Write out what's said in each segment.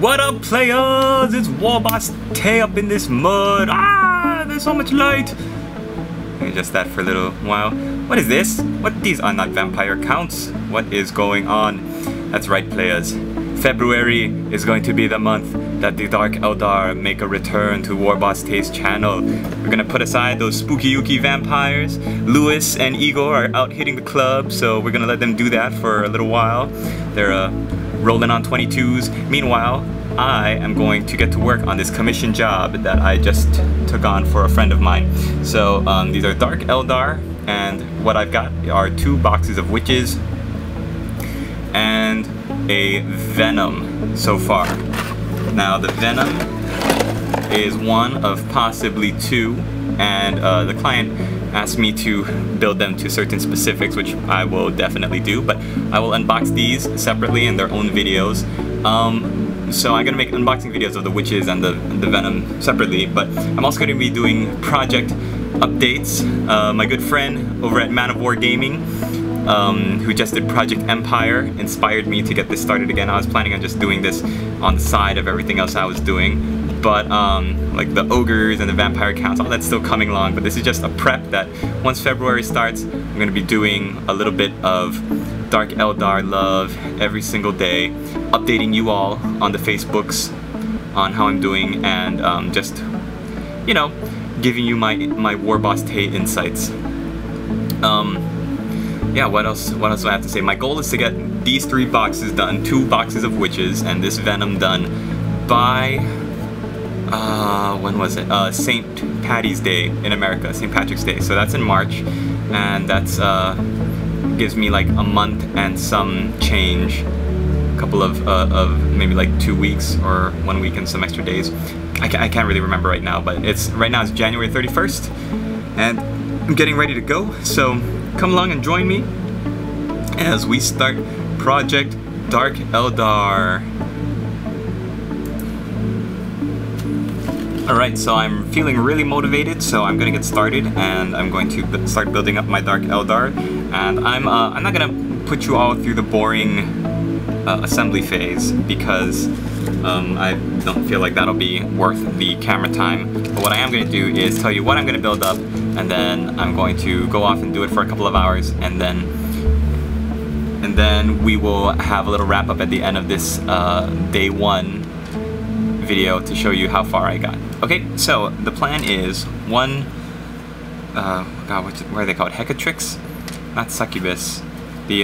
What up, players? It's Warboss Tae up in this mud. Ah, there's so much light. Just that for a little while. What is this? What? These are not vampire counts. What is going on? That's right, players. February is going to be the month that the Dark Eldar make a return to Warboss Tae's channel. We're gonna put aside those spooky yuki vampires. Lewis and Igor are out hitting the club, so we're gonna let them do that for a little while. They're rolling on 22s. Meanwhile, I am going to get to work on this commission job that I just took on for a friend of mine. So these are Dark Eldar, and what I've got are 2 boxes of Wytches and a Venom so far. Now the Venom is one of possibly 2, and the client asked me to build them to certain specifics, which I will definitely do, but I will unbox these separately in their own videos. So I'm gonna make unboxing videos of the Wytches and the Venom separately, but I'm also gonna be doing project updates. My good friend over at Man of War Gaming, who just did Project Empire, inspired me to get this started again. I was planning on just doing this on the side of everything else I was doing, but like the ogres and the vampire counts, all that's still coming along, but this is just a prep that once February starts, I'm gonna be doing a little bit of Dark Eldar love every single day, updating you all on the Facebooks on how I'm doing, and just, you know, giving you my Warboss Tae insights. Yeah, what else do I have to say? My goal is to get these 3 boxes done, 2 boxes of Wytches and this Venom done by, when was it? St. Patty's Day in America, St. Patrick's Day. So that's in March, and that's, gives me like a month and some change, a couple of maybe like 2 weeks or 1 week and some extra days. I can't really remember right now, but it's, right now it's January 31st, and I'm getting ready to go, so come along and join me as we start Project Dark Eldar. Alright, so I'm feeling really motivated, so I'm gonna get started, and I'm going to start building up my Dark Eldar. And I'm not gonna put you all through the boring assembly phase, because I don't feel like that'll be worth the camera time. But what I am going to do is tell you what I'm going to build up, and then I'm going to go off and do it for a couple of hours, and then we will have a little wrap up at the end of this day 1 video to show you how far I got. Okay, so the plan is one, God, what are they called? Hecatrix? Not succubus. The,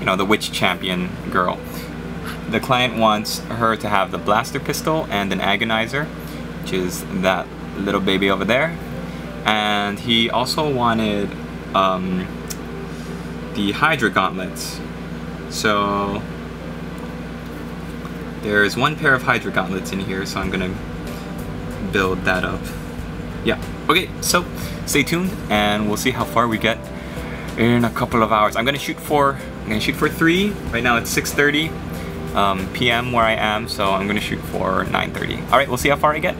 you know, the witch champion girl. The client wants her to have the blaster pistol and an agonizer, which is that little baby over there. And he also wanted the Hydra Gauntlets. So there is 1 pair of Hydra Gauntlets in here, so I'm gonna build that up. Yeah, okay, so stay tuned and we'll see how far we get in a couple of hours. I'm gonna shoot for 3. Right now it's 6:30. PM where I am, so I'm gonna shoot for 9:30. Alright, we'll see how far I get.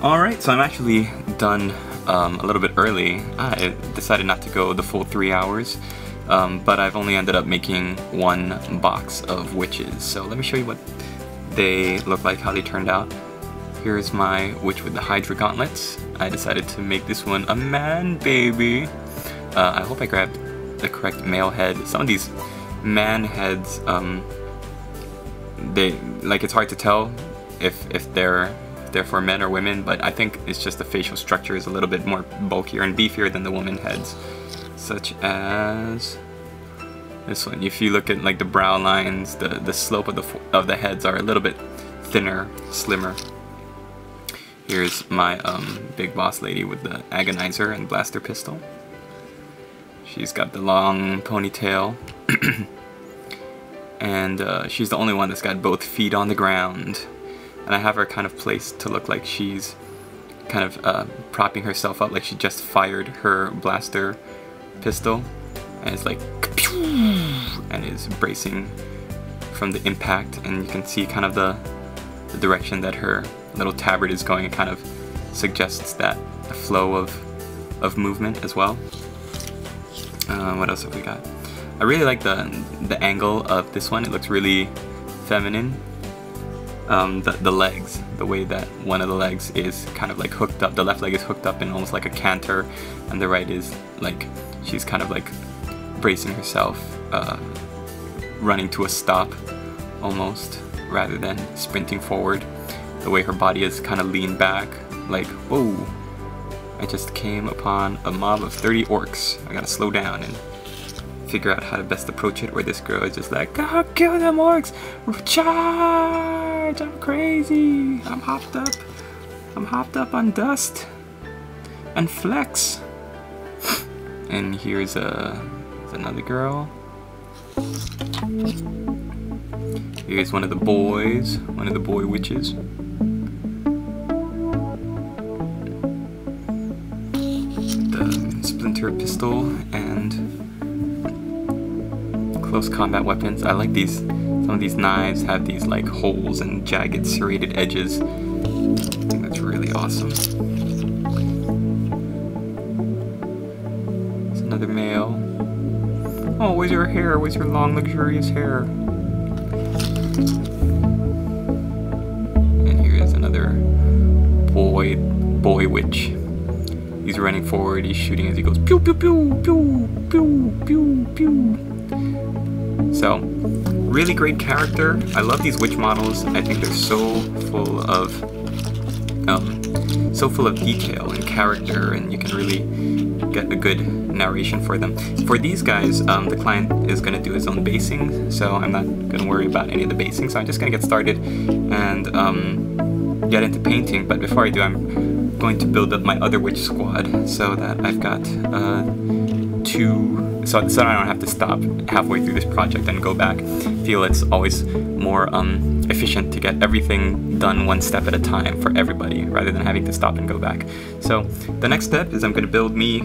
Alright, so I'm actually done a little bit early. I decided not to go the full 3 hours, but I've only ended up making 1 box of Wytches. So let me show you what they look like, how they turned out. Here's my Wytch with the Hydra Gauntlets. I decided to make this one a man baby. I hope I grabbed the correct male head. Some of these man heads, they, like, it's hard to tell if they're for men or women, but I think it's just the facial structure is a little bit more bulkier and beefier than the woman heads, such as this one. If you look at like the brow lines, the slope of the heads are a little bit thinner, slimmer. Here's my big boss lady with the agonizer and blaster pistol. She's got the long ponytail. And she's the only one that's got both feet on the ground, and I have her kind of placed to look like she's kind of propping herself up, like she just fired her blaster pistol and it's like and is bracing from the impact, and you can see kind of the direction that her little tabard is going. It kind of suggests that the flow of movement as well. What else have we got? I really like the angle of this one. It looks really feminine. The legs, the way that one of the legs is kind of like hooked up, the left leg is hooked up in almost like a canter, and the right is like she's kind of like bracing herself, running to a stop almost, rather than sprinting forward. The way her body is kind of leaned back, like, whoa, I just came upon a mob of 30 orcs. I gotta slow down and figure out how to best approach it, where this girl is just like, oh, kill them orcs! Charge! I'm crazy! I'm hopped up. I'm hopped up on dust and flex. And here's another girl. Here's one of the boys, one of the boy witches. The splinter pistol and close combat weapons. I like these. Some of these knives have these like holes and jagged serrated edges. I think that's really awesome. It's another male. Oh, where's your hair? Where's your long, luxurious hair? And here is another boy witch. He's running forward, he's shooting as he goes pew pew pew pew pew pew pew. So, really great character. I love these witch models. I think they're so full of detail and character, and you can really get a good narration for them. For these guys, the client is going to do his own basing, so I'm not going to worry about any of the basing, so I'm just going to get started and get into painting. But before I do, I'm going to build up my other witch squad so that I've got so I don't have to stop halfway through this project and go back. I feel it's always more efficient to get everything done one step at a time for everybody, rather than having to stop and go back. So the next step is I'm going to build me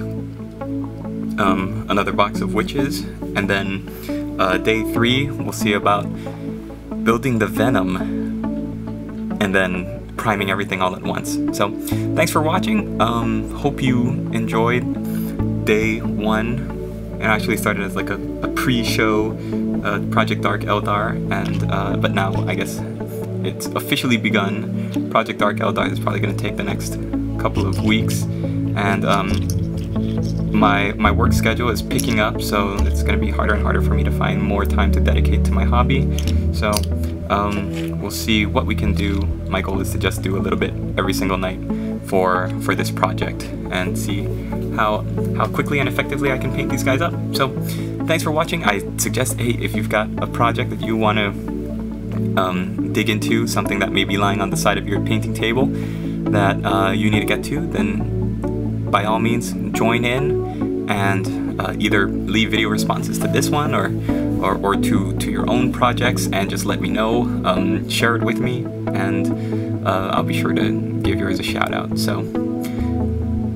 another box of witches, and then day 3 we'll see about building the Venom and then priming everything all at once. So thanks for watching. Hope you enjoyed day 1. It actually started as like a pre-show, Project Dark Eldar, and but now I guess it's officially begun. Project Dark Eldar is probably going to take the next couple of weeks, and my work schedule is picking up, so it's going to be harder and harder for me to find more time to dedicate to my hobby. So we'll see what we can do. My goal is to just do a little bit every single night for this project, and see how quickly and effectively I can paint these guys up. So thanks for watching. I suggest, hey, if you've got a project that you want to dig into, something that may be lying on the side of your painting table that you need to get to, then by all means, join in and either leave video responses to this one or to your own projects, and just let me know, share it with me, and I'll be sure to give yours a shout out. So,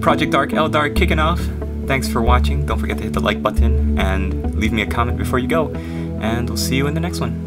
Project Dark Eldar kicking off. Thanks for watching. Don't forget to hit the like button and leave me a comment before you go, and we'll see you in the next one.